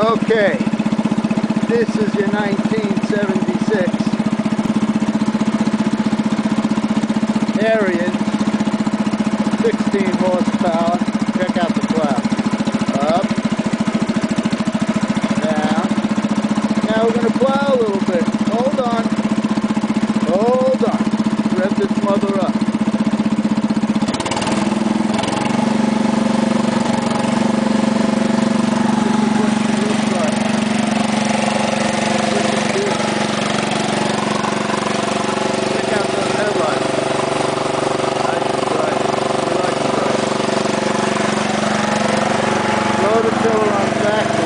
Okay, this is your 1976 Ariens, 16 horsepower. Check out the plow. Up, down. Now we're going to plow a little bit. Hold on. Hold on. Rev this mother up. Back.